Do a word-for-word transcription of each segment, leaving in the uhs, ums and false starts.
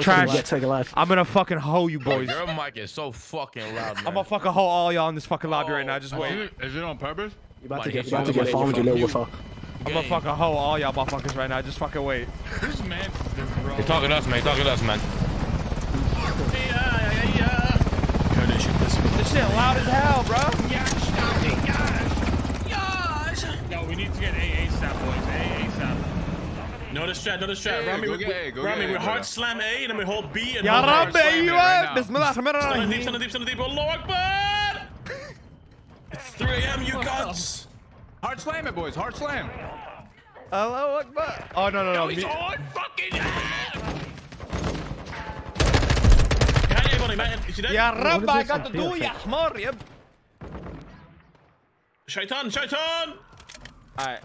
fucking trash. Take a life. I'm gonna fucking hoe you boys. Your mic is so fucking loud, man. I'm gonna fucking hoe all y'all in this fucking lobby oh, right now. Just wait. Is it, is it on purpose? You're about, like, to get, you're about to get phone you know what for. I'm gonna fucking hoe all y'all motherfuckers right now. Just fucking wait. This man. You're talking to us, man. You're talking to us, man. This shit loud as hell, bro. Yeah, gosh, gosh. Yo, we need to get A A stat, boys. A A stat. No distract, no distract. Ramee, we, we, Ramee, we hard slam A and then we hold B and Ya Ramee, you are! Bismillah, Ramee! Deep, deep, deep, deep, Lord, bud! It's three A M, you guts! Hard slam it, boys, hard slam! Hello, Akbar! Oh, no, no, no. He's on fucking A! Ya Ramee, I got to do ya, Ahmar, yep. Shaitan, Shaitan! Alright.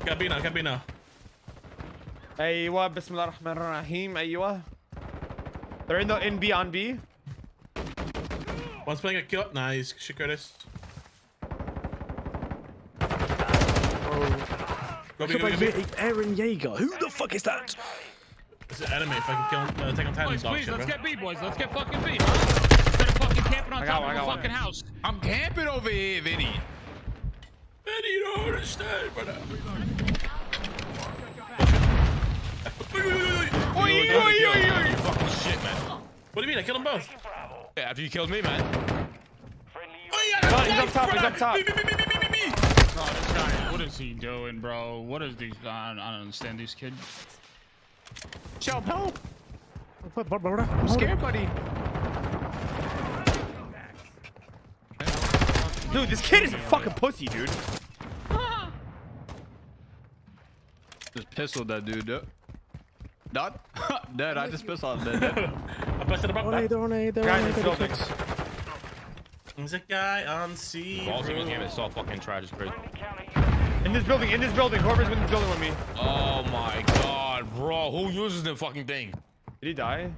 Cabina, cabina. Aywa, Bismillah ar-Rahman ar-Rahim, aywa. They're in the in B on B. One's playing a kill. Nice, shit, Curtis. Oh. Go B, go B, go B. Aaron Yeager, who the fuck is that? It's an enemy, if I can kill him, uh, take him time. Boys, please, let's get B, boys, let's get fucking B. Instead of fucking camping on top of the fucking house. I'm camping over here, Vinny. Vinny, you don't understand, brother. Oi, oi, oi, oi, oi, oi. Fucking shit, man. What do you mean? I killed them both. Yeah, after you killed me, man. Oh, yeah, no, he's up top, he's up top. Me, me, me, me, me, me. Oh, this guy, what is he doing, bro? What is these? I don't, I don't understand these kids. Help, help. I'm scared, buddy. Dude, this kid is a fucking pussy, dude. Just pistoled that dude up. Dead? Dead, I just pissed off. Dead, dead. I pressed it about that. Guys, it's still fixed. There's a guy on C. Balls in this game is so fucking tragic, crazy. In this building, in this building. Whoever's in this building with me. Oh my god, bro. Who uses the fucking thing? Did he die?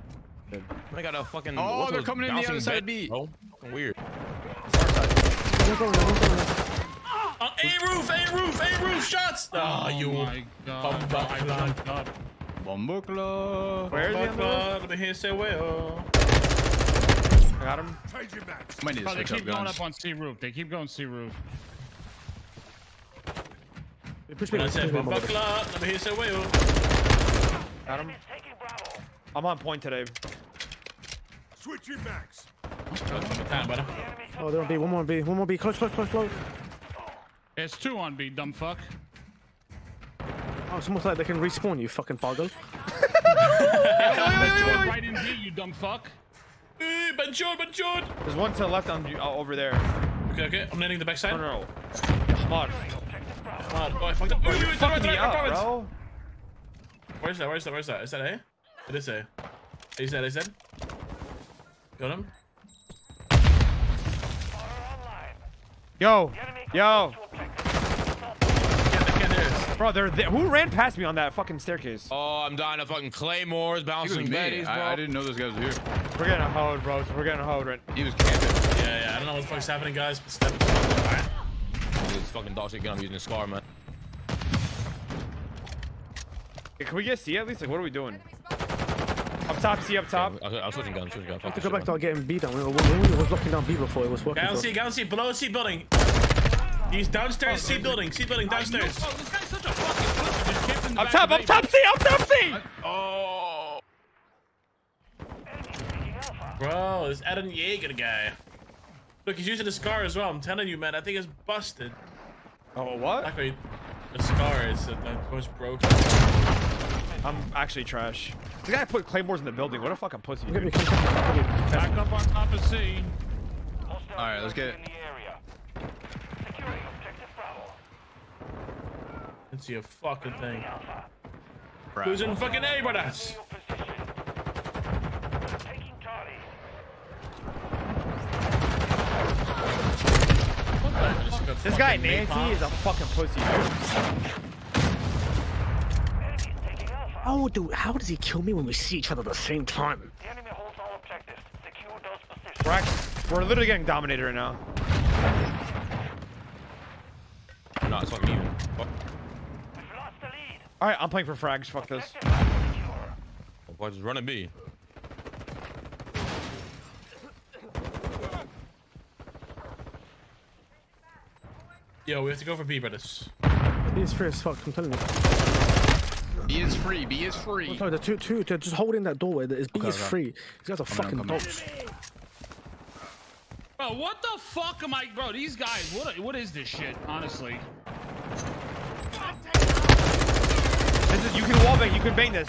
Dead. I got a fucking. Oh, they're coming in the other side of B. Oh, weird. Far side. Uh, a roof, A roof, A roof shots. Oh, oh you. My god. Bum, bum, my god. Bomber club. Where's the club? The hand say well. I got him. Trade you back. Might need to switch up guns. They keep going up on C roof. They keep going C roof. They push me. I said bomber club. The hand say well. Got him. I'm on point today. Switch your backs. Oh, they're on B. One more on B. One more B. Close, close, close, close. It's two on B, dumb fuck. Oh, it's almost like they can respawn you, fucking Fargo. Right in here, you dumb fuck. Benjord, Benjord. There's one to the left on you, uh, over there. Okay, okay. I'm landing the backside. No, no, no. Come on. Come on. Oh, I fucked up. Where is that? Where is that? Where is that? Is that A? It is A. Is that? Is that? Got him. Yo. Yo. Bro, they're there. Who ran past me on that fucking staircase? Oh, I'm dying of fucking claymores, bouncing baddies, bro. I, I didn't know those guys were here. We're getting a hold, bro. We're getting a hold, right? He was camping. Yeah, yeah. I don't know what the fuck's happening, guys. Step into right. This fucking dog shit gun. I'm using a scar, man. Hey, can we get C at least? Like, what are we doing? Up top, C up top. Okay, I was switching guns. Switching guns. I have to go back to our getting B down. We were, we were locking down B before it was working. Down C, down C, below C building. He's downstairs, oh, C building, C building, downstairs. Oh, this guy's such a fucking pussy. Up top, up top, C, up top, C! Oh. Bro, this Adam Yeager guy. Look, he's using a scar as well. I'm telling you, man, I think it's busted. Oh, what? Actually, the scar is that was broken. I'm actually trash. The guy put claymores in the building. What a fucking pussy. Dude. Back up on top of C. Alright, let's get it. I see a fucking thing. Bravo. Who's in fucking A with us? This guy Nancy is a fucking pussy. Dude. Oh, dude, how does he kill me when we see each other at the same time? The enemy holds all objectives. Secure those positions. We're, actually, we're literally getting dominated right now. No, it's fucking even. Fuck. Alright, I'm playing for frags, fuck this. Oh Why just run at me? Yo, we have to go for B, brothers. B is free as fuck, I'm telling you. B is free, B is free. Oh, sorry, the two, two, they're just holding that doorway. It's B okay, is okay. free. These guys are come fucking dogs. Bro, what the fuck am I, bro? These guys, what, what is this shit? Honestly. This is, you can wallbang, you can bang this.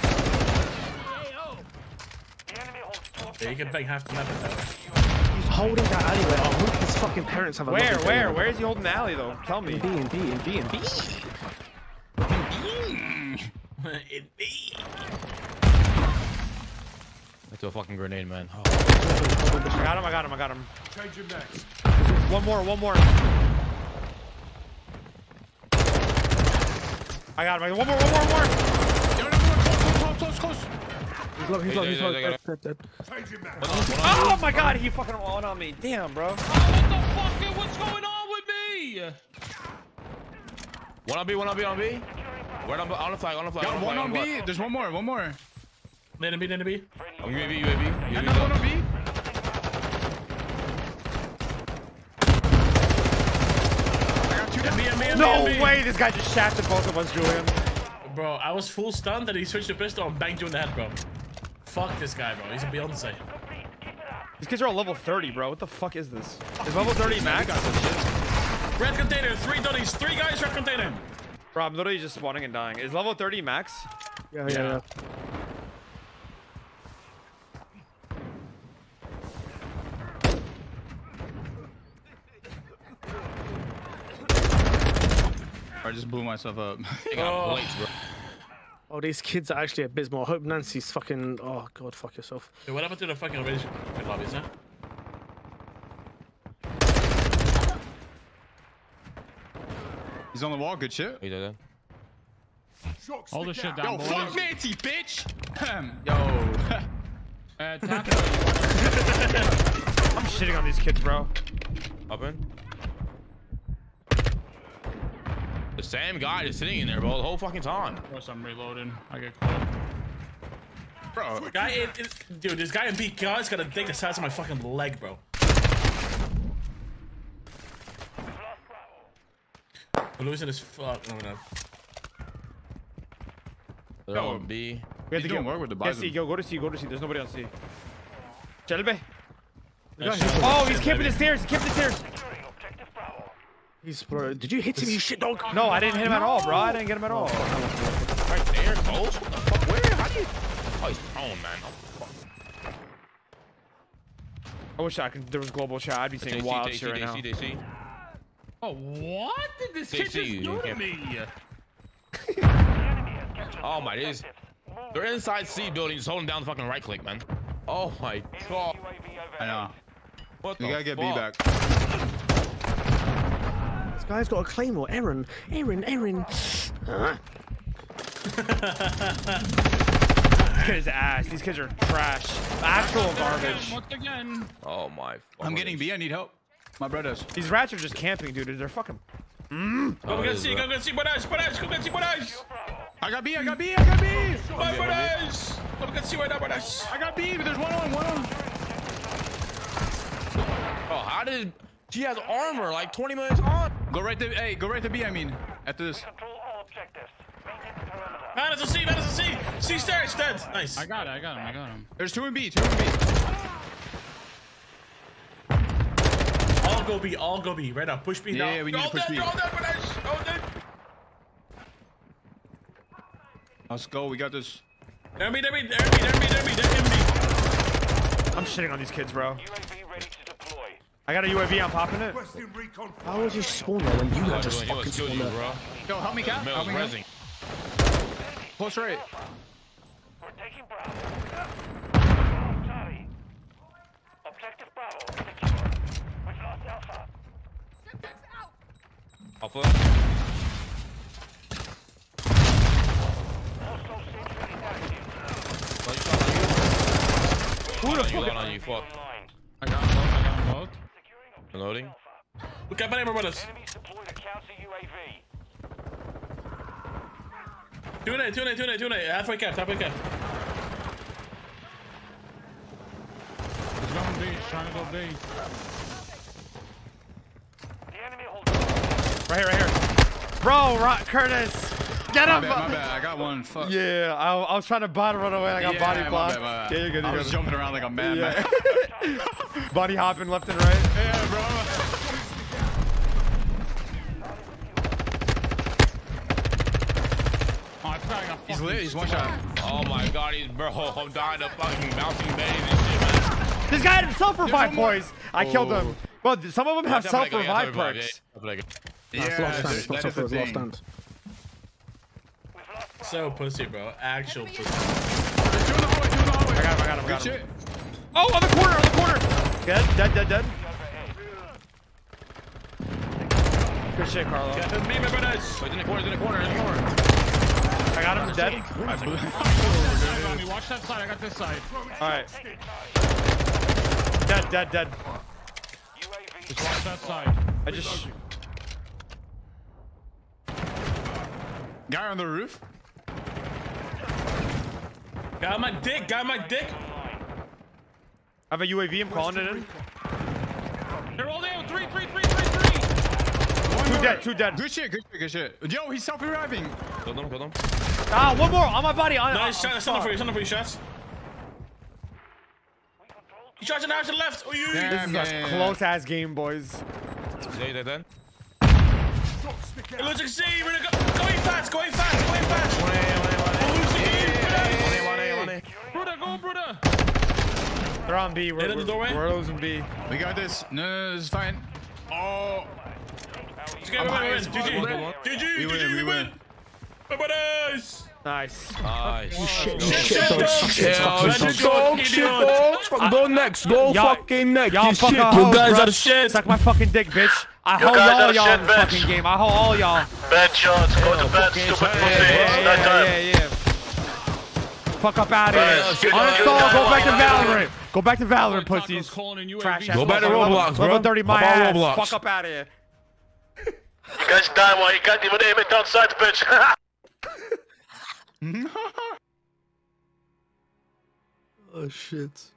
Yeah, you can bang half the map. He's holding that alleyway. I hope his fucking parents have a Where, where, where is he holding the alley though? Tell me. In B, in B, in B, in B. In B. In B. I threw a fucking grenade, man. Oh. I got him, I got him, I got him. Trade your back. One more, one more. I got him. One more, one more, one more. Close, close, close, close. He's low, he's low, he's low. Dead, dead, dead. Oh my god, he fucking walled on me. Damn, bro. Oh, what the fuck? What's going on with me? One on B, one on B, on B. One on B, on the flag, on the flag. Got one on B. There's one more, one more. Land on B, land on B. Oh, U A V, U A V. Another one on B. No way, this guy just shafted both of us, Julian. Bro, I was full stunned that he switched the pistol and banged you in the head, bro. Fuck this guy, bro. He's a Beyonce. These kids are on level thirty, bro. What the fuck is this? Is level thirty max? Red container, three dunnies, three guys, red container. Bro, I'm literally just spawning and dying. Is level thirty max? Yeah, yeah, yeah. I just blew myself up. I got plates, bro. Oh, these kids are actually abysmal. I hope Nancy's fucking... Oh, God, fuck yourself. Dude, what happened to the fucking original lobbies, huh? He's on the wall. Good shit. He did it. All the shit down. Yo, fuck Nancy, bitch! Yo. uh, Taco. I'm shitting on these kids, bro. Up in. The same guy is sitting in there, bro, the whole fucking time. Of course I'm reloading. I get caught. Bro, the guy, it, it, dude, this guy in B car's got a dick the size of my fucking leg, bro. We're losing this fuck. No, we're not. They're all in B. We have to go work with the bison. Yeah, C, go, go to C, go to C. There's nobody on C. Chelbe. Oh, he's camping the stairs. He's camping the stairs. He's, bro, did you hit him, you shit dog? No, I didn't hit him no. at all, bro. I didn't get him at all. Right there, Coles? What the fuck? Where? How do you... Oh, he's prone, man. Oh, fuck. I wish I could... There was global chat. I'd be saying wild shit right now. Oh, what did this kid just do to me? Oh, my days. They're inside C building. Just holding down the fucking right click, man. Oh, my God. I know. What the fuck? You gotta get B back. This guy's got a claymore. Aaron, Aaron, Aaron. Huh? His ass. These kids are trash. Actual garbage. Again. Oh my. I'm getting B. I need help. My brothers. These rats are just camping, dude. They're fucking. Mm. Oh, go get C. Go get C. Brothers. Brothers. Go get C. Brothers. I got B. I got B. I got B. My brothers. Go get C. Right now, brothers. I got B. But there's one on one on. Oh, how did? She has armor, like twenty minutes on. Go right to, hey, go right to B, I mean, after this. Man, it's a C, man, it's a C. C stairs, dead. Nice. I got it, I got him, I got him. There's two in B, two in B. All go B, all go B, right now. Push B now. Yeah, yeah, we need to push B. Let's go, we got this. There me, there me, there me, there me, there me, there me. I'm shitting on these kids, bro. I got a U A V, I'm popping it. How was you spawner when you had just fucking spawner, bro? Yo, help me, Cap. Help me, close right. We're taking Bravo. Objective Bravo secure. We've lost Alpha. Send this out. Alpha. Who the fuck on you, fuck? I got him. Loading. Look at my neighbor with us. Two night, two night, two night, two night. Halfway capped, halfway capped. B, trying to go B. The enemy holds. Right here, right here. Bro, Rock, Curtis. Get him! My bad, my bad, I got one. Fuck. Yeah, I, I was trying to body run away. I got yeah, body blocked. Yeah, you're good. You're I was good. jumping around like a madman. Yeah. Body hopping left and right. Yeah, bro. Oh, he's lit. He's one shot. Oh my god, he's bro. I'm dying to fucking bouncing babies and shit, man. This guy had himself for five points. I oh. killed him. Well, some of them have self revive perks. Yeah, lost stand. So pussy, bro. Actual pussy. I got him, I got him, I got him. Oh, on the corner, on the corner. Dead, dead, dead, dead. Good shit, Carlo. Yeah, that's me, my brother. He's in the corner, he's in the corner, he's in the corner. I got him, dead. Watch that side, I got this side. Alright. Dead, dead, dead. Just watch that side. I just... Guy on the roof. Got my dick, got my dick. I have a U A V, I'm calling it in. They're all down, three, three, three, three, three. Two more. dead, two dead. Good shit, good shit, good shit. Yo, he's self-reviving. Go down, go down. Ah, one more on my body. On, nice shot, that's enough for you, that's enough for you, shots. He's charging out to the left. Oh, you. Damn, this is a close-ass game, boys. Yeah, they're done. It looks like C, we're gonna go. Going fast, going fast, going fast. One A, one A, one A. One A, one A, one A. Bruder, go, Bruder. They're on B. We're, we're, in the doorway. We're losing B. We got this. No, this is fine. Oh. Let's go, guys. G G. G G. We win. We win. Everybody's. Nice. Nice. Shit, shit, shit. Go, shit, go next. Go fucking next. Y'all fucking hoes, guys are shit. Suck my fucking dick, bitch. I hold all y'all in the fucking game. I hold all y'all. Bad shots. Go to bed, stupid pussy. Yeah, yeah, yeah, yeah. Fuck up out of here. Uninstall. Go back to Valorant. Go back to Valorant, pussies. Trash ass. Go back to Roblox, bro. level thirty my ass. Fuck up out of here. You guys die while you can't even aim it outside, bitch. Oh shit.